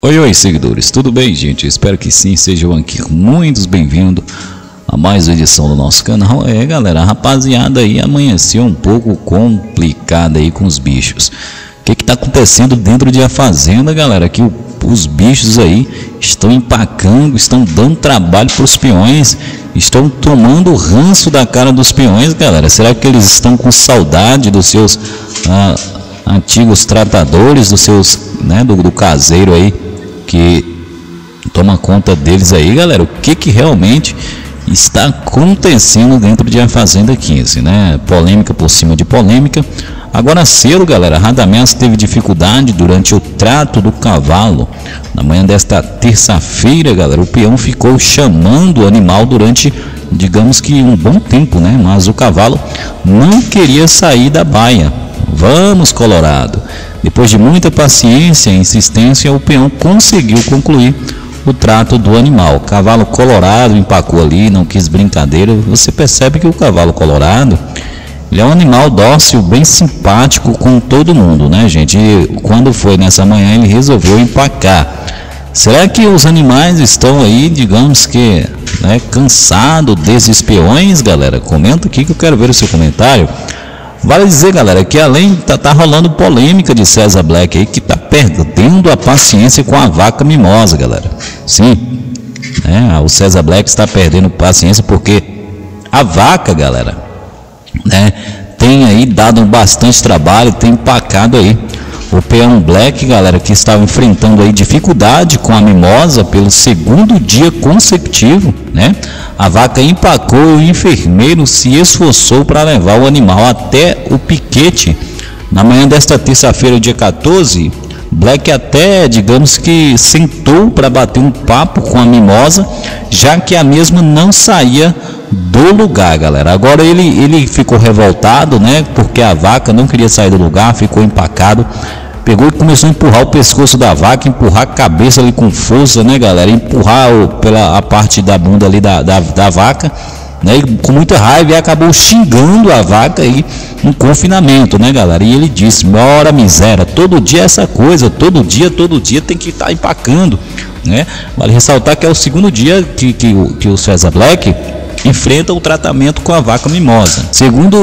Oi, seguidores, tudo bem, gente? Eu espero que sim, sejam aqui muitos bem-vindos a mais uma edição do nosso canal. É, galera, a rapaziada aí amanheceu um pouco complicada aí com os bichos. O que tá acontecendo dentro de A Fazenda, galera? Que os bichos aí estão empacando, estão dando trabalho para os peões, estão tomando o ranço da cara dos peões, galera. Será que eles estão com saudade dos seus antigos tratadores, dos seus, né, do caseiro aí que toma conta deles aí, galera? O que realmente está acontecendo dentro de A Fazenda 15, né? Polêmica por cima de polêmica. Agora cedo, galera, Radamés teve dificuldade durante o trato do cavalo. Na manhã desta terça-feira, galera, o peão ficou chamando o animal durante, digamos que, um bom tempo, né? Mas o cavalo não queria sair da baia. Vamos, Colorado! Depois de muita paciência e insistência, o peão conseguiu concluir o trato do animal. O cavalo colorado empacou ali, não quis brincadeira. Você percebe que o cavalo colorado, ele é um animal dócil, bem simpático com todo mundo, né, gente? E quando foi nessa manhã, ele resolveu empacar. Será que os animais estão aí, digamos que, né, cansados desses peões, galera? Comenta aqui que eu quero ver o seu comentário. Vale dizer, galera, que além tá rolando polêmica de César Black aí, que tá perdendo a paciência com a vaca Mimosa, galera. Sim, né, o César Black está perdendo paciência porque a vaca, galera, né, tem aí dado bastante trabalho, tem empacado aí o peão Black, galera, que estava enfrentando aí dificuldade com a Mimosa pelo segundo dia consecutivo, né? A vaca empacou e o enfermeiro se esforçou para levar o animal até o piquete. Na manhã desta terça-feira, dia 14, Black até, digamos que, sentou para bater um papo com a Mimosa, já que a mesma não saía do lugar, galera. Agora ele ficou revoltado, né, porque a vaca não queria sair do lugar, ficou empacado, pegou e começou a empurrar o pescoço da vaca, empurrar a cabeça ali com força, né, galera, empurrar a parte da bunda ali da vaca, né, e com muita raiva e acabou xingando a vaca aí no confinamento, né, galera. E ele disse: "Mora miséria, todo dia essa coisa, todo dia tem que estar empacando", né. Vale ressaltar que é o segundo dia que o César Black enfrenta o tratamento com a vaca Mimosa. Segundo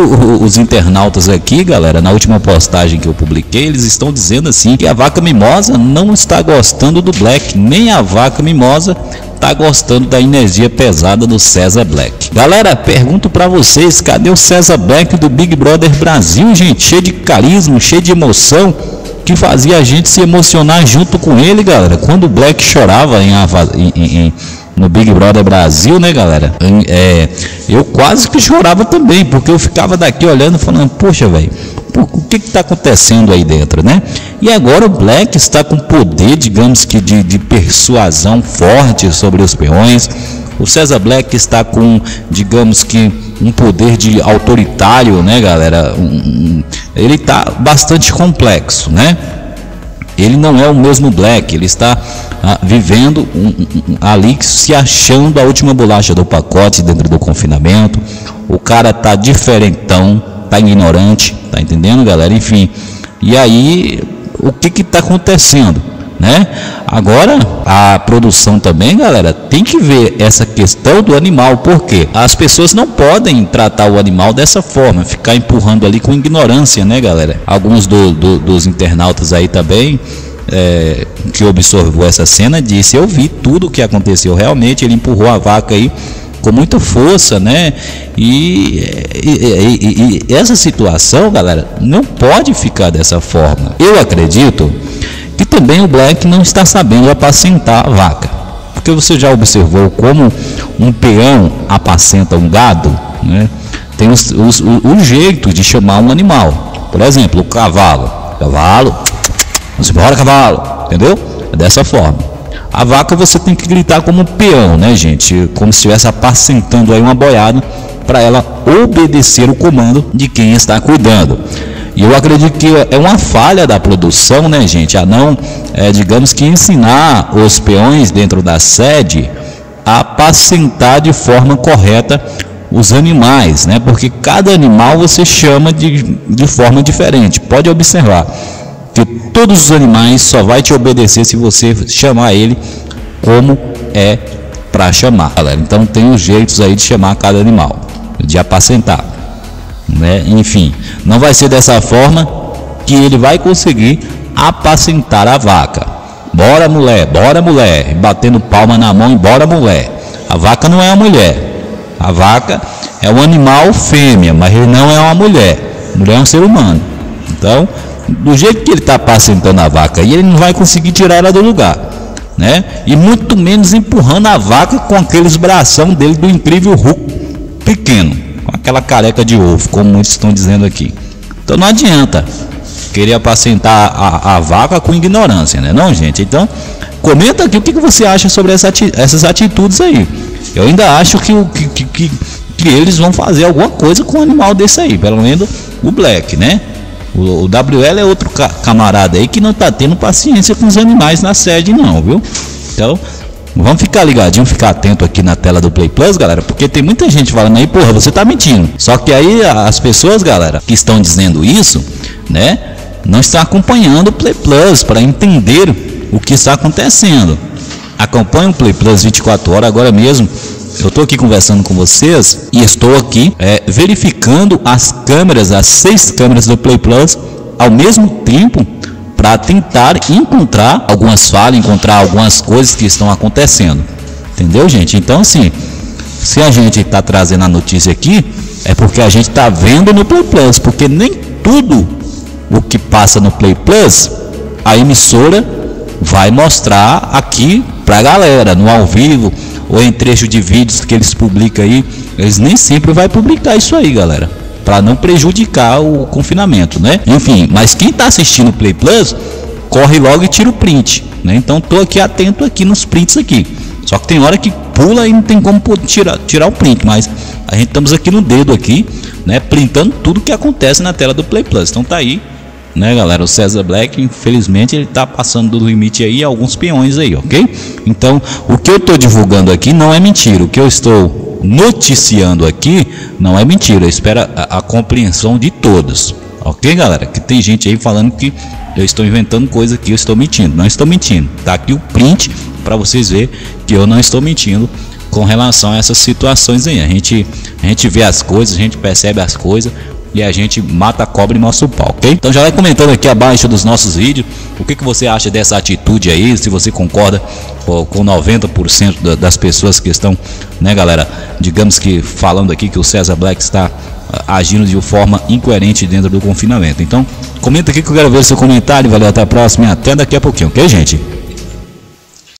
os internautas aqui, galera, na última postagem que eu publiquei, eles estão dizendo assim que a vaca Mimosa não está gostando do Black, nem a vaca Mimosa tá gostando da energia pesada do César Black. Galera, pergunto pra vocês, cadê o César Black do Big Brother Brasil, gente? Cheio de carisma, cheio de emoção, que fazia a gente se emocionar junto com ele, galera. Quando o Black chorava no Big Brother Brasil, né, galera? Eu quase que chorava também, porque eu ficava daqui olhando, falando: poxa, velho, o que tá acontecendo aí dentro, né? E agora o Black está com poder, digamos que, de persuasão forte sobre os peões. O César Black está com, digamos que, um poder de autoritário, né, galera? Ele tá bastante complexo, né? Ele não é o mesmo Black, ele está vivendo ali, se achando a última bolacha do pacote dentro do confinamento. O cara tá diferentão, tá ignorante, tá entendendo, galera? Enfim, e aí o que tá acontecendo, né? Agora a produção também, galera, tem que ver essa questão do animal, porque as pessoas não podem tratar o animal dessa forma, ficar empurrando ali com ignorância, né, galera? Alguns dos internautas aí também, que observou essa cena, disse: eu vi tudo o que aconteceu, realmente ele empurrou a vaca aí com muita força, né? E essa situação, galera, não pode ficar dessa forma. Eu acredito que também o Black não está sabendo apacentar a vaca, porque você já observou como um peão apacenta um gado, né? Tem o jeito de chamar um animal, por exemplo, o cavalo, vamos embora, cavalo, entendeu? É dessa forma. A vaca você tem que gritar como um peão, né, gente? Como se estivesse apacentando aí uma boiada, para ela obedecer o comando de quem está cuidando. E eu acredito que é uma falha da produção, né, gente, a não, digamos que, ensinar os peões dentro da sede a apacentar de forma correta os animais, né? Porque cada animal você chama de forma diferente. Pode observar, que todos os animais só vai te obedecer se você chamar ele como é para chamar, galera. Então tem os jeitos aí de chamar cada animal, de apacentar, né? Enfim, não vai ser dessa forma que ele vai conseguir apacentar a vaca. Bora, mulher, bora, mulher, batendo palma na mão, bora, mulher. A vaca não é uma mulher, a vaca é um animal fêmea, mas ele não é uma mulher. Mulher é um ser humano. Então, do jeito que ele está apacentando a vaca, ele não vai conseguir tirar ela do lugar, né? E muito menos empurrando a vaca com aqueles bração dele do incrível Hulk pequeno, com aquela careca de ovo, como muitos estão dizendo aqui. Então não adianta querer apacentar a vaca com ignorância, né? Não, gente? Então comenta aqui o que você acha sobre essas atitudes aí. Eu ainda acho que eles vão fazer alguma coisa com um animal desse aí, pelo menos o Black, né? O WL é outro camarada aí que não tá tendo paciência com os animais na sede não, viu? Então vamos ficar ligadinho, ficar atento aqui na tela do Play Plus, galera, porque tem muita gente falando aí, porra, você tá mentindo. Só que aí as pessoas, galera, que estão dizendo isso, né, não estão acompanhando o Play Plus para entender o que está acontecendo. Acompanhe o Play Plus 24 horas agora mesmo. Eu estou aqui conversando com vocês e estou aqui verificando as câmeras, as 6 câmeras do Play Plus ao mesmo tempo, para tentar encontrar algumas falhas, encontrar algumas coisas que estão acontecendo. Entendeu, gente? Então assim, se a gente está trazendo a notícia aqui, é porque a gente está vendo no Play Plus, porque nem tudo o que passa no Play Plus a emissora vai mostrar aqui para a galera, no ao vivo ou em trecho de vídeos que eles publicam aí. Eles nem sempre vai publicar isso aí, galera, para não prejudicar o confinamento, né? Enfim, mas quem tá assistindo o Play Plus, corre logo e tira o print, né? Então tô aqui atento aqui nos prints aqui. Só que tem hora que pula e não tem como tirar o print, mas a gente estamos aqui no dedo aqui, né? Printando tudo que acontece na tela do Play Plus. Então tá aí, né, galera? O César Black, infelizmente, ele tá passando do limite aí, alguns peões aí, ok? Então o que eu tô divulgando aqui não é mentira, o que eu estou noticiando aqui não é mentira. Eu espero a compreensão de todos, ok, galera? Que tem gente aí falando que eu estou inventando coisa, que eu estou mentindo. Não estou mentindo, tá aqui o print para vocês ver que eu não estou mentindo com relação a essas situações aí. A gente vê as coisas, a gente percebe as coisas e a gente mata a cobra e mostra o pau, ok? Então já vai comentando aqui abaixo dos nossos vídeos o que você acha dessa atitude aí, se você concorda com 90% das pessoas que estão, né, galera, digamos que falando aqui que o César Black está agindo de forma incoerente dentro do confinamento. Então comenta aqui que eu quero ver seu comentário. Valeu, até a próxima e até daqui a pouquinho, ok, gente?